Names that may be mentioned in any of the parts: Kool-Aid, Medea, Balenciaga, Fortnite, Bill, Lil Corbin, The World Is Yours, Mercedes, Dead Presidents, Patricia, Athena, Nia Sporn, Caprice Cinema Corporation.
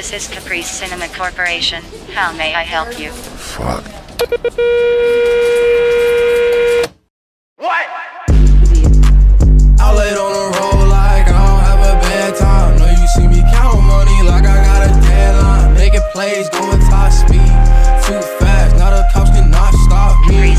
This is Caprice Cinema Corporation. How may I help you? Fuck. What? I laid on a roll like I don't have a bad time. No, you see me count money like I got a deadline. Making plays, going top speed. Too fast, now the cops cannot stop me.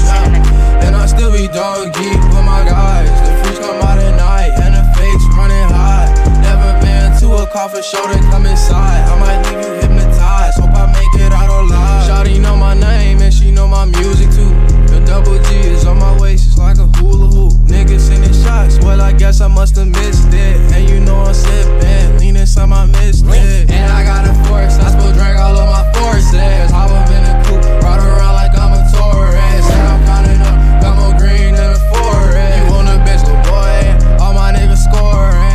And I still be dog geek with my guys. The freaks come out at night and the fakes running high. Never been to a coffee show to come inside. I might leave you hypnotized, hope I make it out alive. Shawty know my name and she know my music too. The double G is on my waist, it's like a hula hoop. Niggas sending shots, well I guess I must have missed it. And you know I'm sipping, lean inside my mist. And I got a force, I spill drink all of my forces. Hop up in a coupe, ride around like I'm a tourist. And I'm counting up, got more green than a forest. You want a bitch, the boy, all my niggas scoring.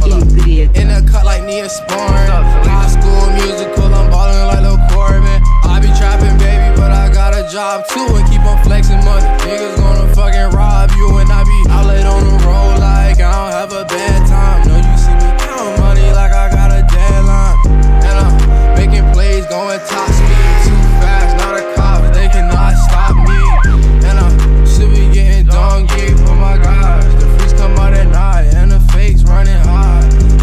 Hold up. In the cut like Nia Sporn. High school musical, I'm ballin' like Lil Corbin. I be trappin', baby, but I got a job too. And keep on flexin' money. Niggas gonna fucking rob you. And I be out late on the road like I don't have a bad time. No, you see me count money like I got a deadline. And I'm making plays, going top speed. Too fast, not a cop, they cannot stop me. And I should be getting donkey for my guys. The freaks come out at night and the fakes running high.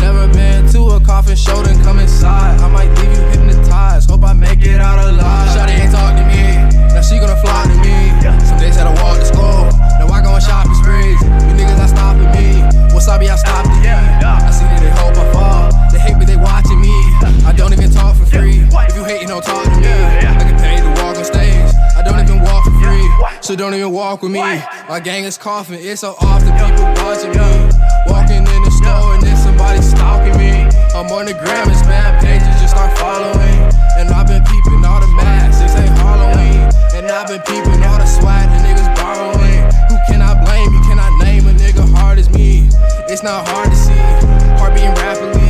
Never been to a coffin show, then come inside. I might leave you hypnotized, hope I make it out alive. Shawty ain't talk to me, now she gonna fly to me. Some days had to walk to school, now I go on shopping sprees. You niggas not stopping me, wasabi I stopped to eat. I see that they hope I fall, they hate me, they watching me. I don't even talk for free, if you hating don't talk to me. I can pay you to walk on stage, I don't even walk for free. So don't even walk with me, my gang is coughing. It's so often people watching me. Walking in the store and then somebody stalking me. I'm on the gram, it's mad pages, just start following. And I've been peeping all the masks, it's ain't Halloween. And I've been peeping all the swag the niggas borrowing. Who can I blame? You cannot name a nigga hard as me. It's not hard to see, heart beating rapidly.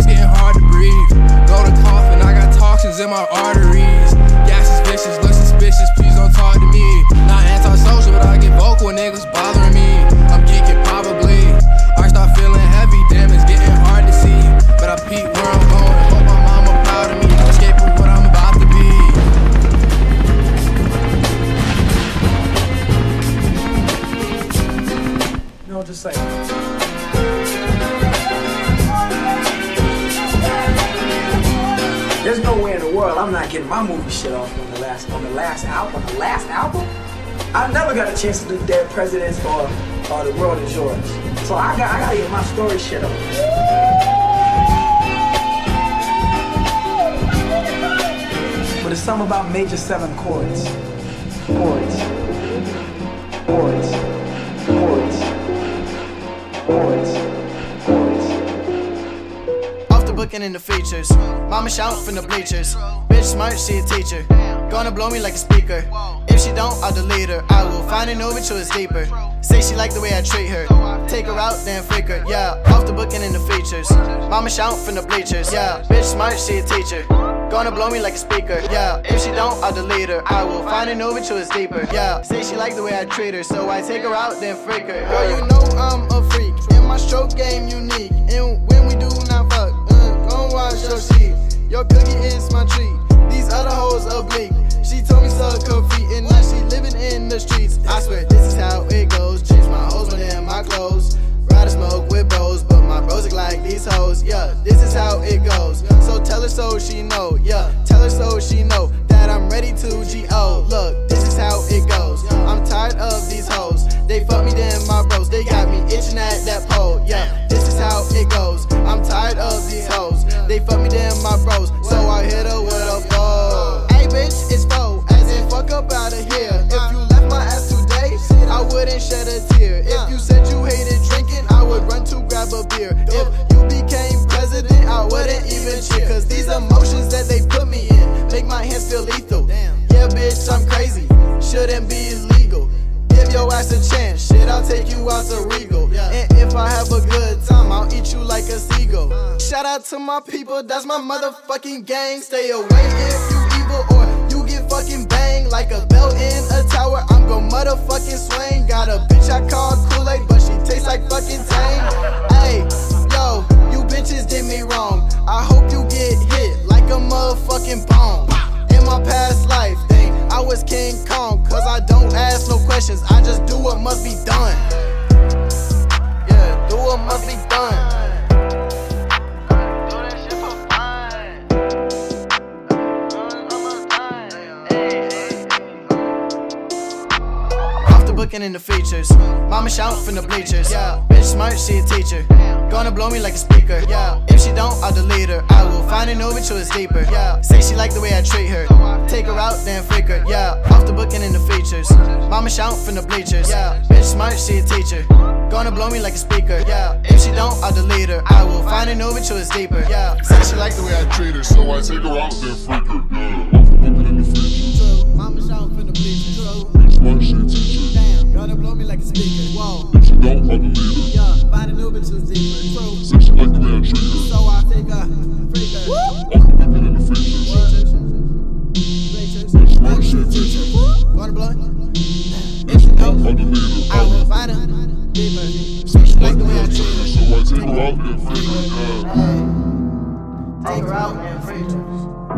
It's getting hard to breathe, go to coughing, I got toxins in my arteries. Gas is vicious, looks suspicious, please don't talk to me. Not antisocial, but I get vocal when niggas bothering me. I'm geeking probably, I start feeling heavy, damn, it's getting hard to see. But I peep where I'm going, hope my mama proud of me. Escape from what I'm about to be. No, just like there's no way in the world I'm not getting my movie shit off on the last album. I never got a chance to do Dead Presidents or The World Is Yours. So I gotta get my story shit up. But it's something about major seven chords. Off the book and in the features. Mama shout from the bleachers. Bitch smart, she a teacher. Gonna blow me like a speaker. If she don't, I'll delete her. I will find a new bitch who is deeper. Say she like the way I treat her. Take her out, then freak her. Yeah, off the book and in the features. Mama shout from the bleachers. Yeah, bitch smart, she a teacher. Gonna blow me like a speaker. Yeah, if she don't, I'll delete her. I will find a new bitch who is deeper. Yeah, say she like the way I treat her. So I take her out, then freak her. Girl, you know I'm a freak. In my stroke game, unique. And when we do not fuck, gon' wash your sheet. Your cookie is my treat. These other hoes oblique. She told me suck her feet and now she living in the streets. I swear this is how it goes. Change my hoes when they're in my clothes. Ride a smoke with bros, but my bros look like these hoes. Yeah, this is how it goes. So tell her so she know. Yeah, tell her so she know that I'm ready to G.O. Look, this is how it goes. I'm tired of these hoes. They fuck me, then my bros. They got me itching at that pole. Yeah, this is how it goes. I'm tired of these hoes. They fuck me, then my bros. So I hit her with a foe. Hey bitch, it's foe. As in fuck up out of here. If you left my ass today, I wouldn't shed a tear. If you said you hated drinking, I would run to grab a beer. If you became president, I wouldn't even cheer. Cause these emotions that they put me in make my hands feel lethal. Yeah bitch, I'm crazy, shouldn't be legal. Give your ass a chance, shit, I'll take you out to Regal. And if I have a good time, I'll eat you like a seagull. Shout out to my people, that's my motherfucking gang. Stay away if you evil or you get fucking banged. Like a bell in a tower, I'm gon' motherfucking swing. Got a bitch I call Kool-Aid, but she tastes like fucking Tang. Ay, yo, you bitches did me wrong, I hope you get hit like questions, I just do what must be done. Yeah, do what must be done. In the features, mama shout from the bleachers. Yeah, bitch smart, she a teacher. Gonna blow me like a speaker. Yeah, if she don't, I'll delete her. I will find a new bitch who is deeper. Yeah, say she like the way I treat her. Take her out, then freak her. Yeah, off the book and in the features. Mama shout from the bleachers. Yeah, bitch smart, she a teacher. Gonna blow me like a speaker. Yeah, if she don't, I'll delete her. I will find a new bitch who is deeper. Yeah, say she like the way I treat her, so I take her out, then freak her. Yeah, off the book and in the features. True, mama shout from the bleachers. True, bitch smart, she a teacher. Gonna blow me like a speaker. Whoa. If she don't, I'll delete her. Yeah, buy the new bitch who's deeper. True. Say she like the way I treat her. So I take her, freak her. Woo! I'll put it in the features. Bleachers. Bitch, smart shit, teacher. Woo! Gonna blow me. If she don't, I'll delete her. I will find her, deeper. Say she like the way I treat her. So I take her out and freak her. Yeah. Take her out and freak her.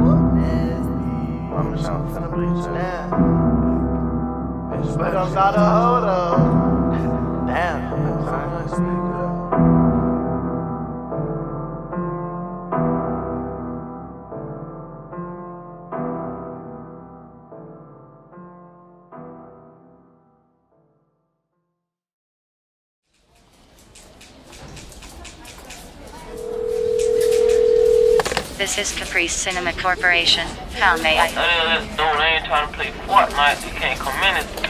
Woo! Nasty. I'm just out for the bleacher. Now. But I'm not a hold up. Damn. This is Caprice Cinema Corporation. How may I? This dude ain't trying to play Fortnite. You can't come in it.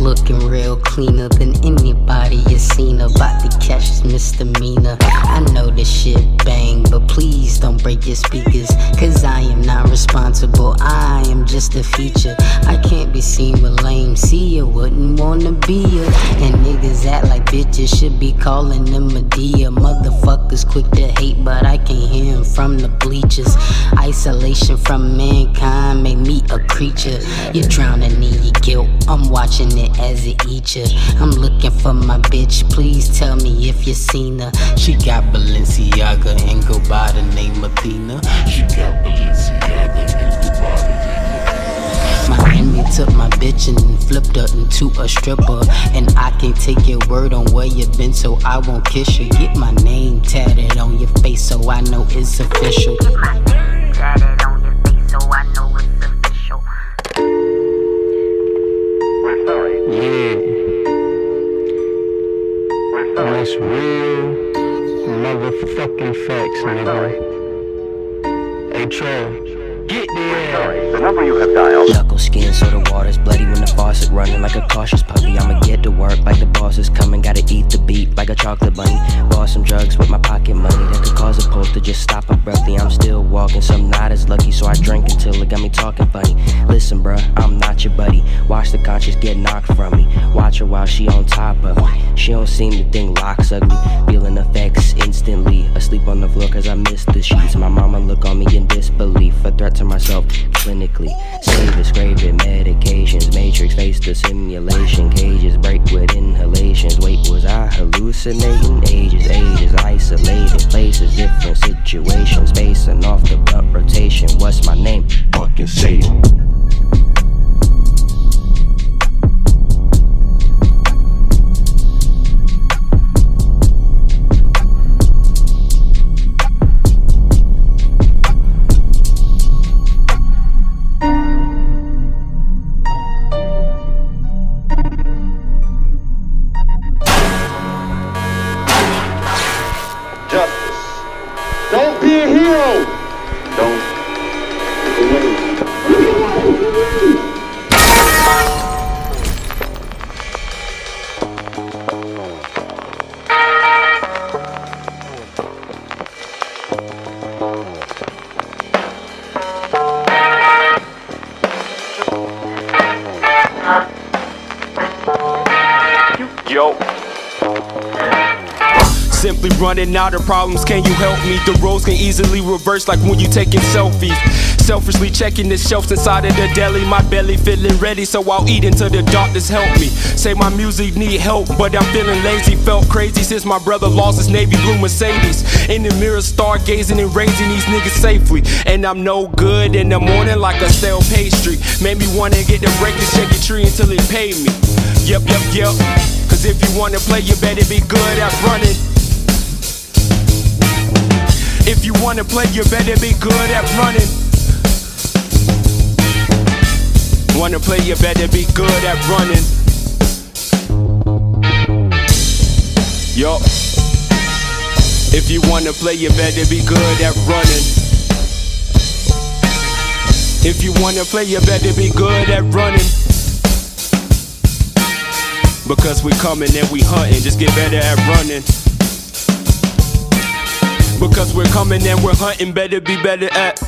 Looking real cleaner than anybody you seen, about to catch this misdemeanor. I know this shit bang, but please don't break your speakers, cause I am not responsible, I am just a feature. I can't be seen with lame, see ya, wouldn't wanna be ya. And niggas act like bitches, should be calling them Medea. Motherfuckers quick to hate, but I can hear them from the bleachers. Isolation from mankind made me a creature. You're drowning in your guilt, I'm watching it as it eats ya. I'm looking for my bitch, please tell me if you seen her. She got Balenciaga and go by the name Athena. She got Balenciaga and go by the name Athena. My enemy took my bitch and flipped her into a stripper, and I can't take your word on where you've been, so I won't kiss you. Get my name tatted on your face so I know it's official. Get my name tatted on your face so I know it's official. We're sorry. Yeah. We're sorry. That's real motherfucking facts, nigga. Hey, Troy, get there. The number you have dialed. Knuckle skin, so the water's bloody when the faucet running. Like a cautious puppy, I'ma get to work like the boss is coming. Gotta eat the beat like a chocolate bunny. Bought some drugs with my pocket money that could cause a pulse to just stop abruptly. I'm still walking, some not as lucky, so I drink until it got me talking funny. Listen, bruh, I'm not your buddy. Watch the conscience get knocked from me. Watch her while she on top of me. She don't seem to think locks ugly. Feeling effects instantly. Asleep on the floor cause I missed the sheets. My mama look on me in disbelief. A threat to myself clinically. Save it, scrape it, medications. Matrix face the simulation. Cages break with inhalations. Wait, was I hallucinating? Ages, isolated places, different situations. Spacing off the blunt rotation. What's my name? Fucking Satan. Simply running out of problems, can you help me? The roads can easily reverse like when you taking selfies. Selfishly checking the shelves inside of the deli. My belly feeling ready, so I'll eat until the doctors help me. Say my music need help, but I'm feeling lazy. Felt crazy since my brother lost his navy blue Mercedes. In the mirror stargazing and raising these niggas safely. And I'm no good in the morning like a stale pastry. Made me wanna get the breakfast, shake your tree until it paid me. Yep. Cause if you wanna play, you better be good at running. If you wanna play, you better be good at running. Wanna play, you better be good at running. Yup. If you wanna play, you better be good at running. If you wanna play, you better be good at running. Because we coming and we hunting, just get better at running. Because we're coming and we're hunting, better be better at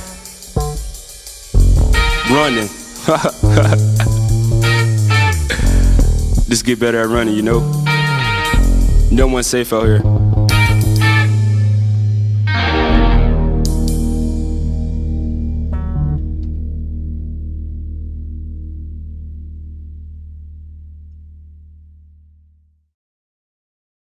running. Just get better at running, you know? No one's safe out here.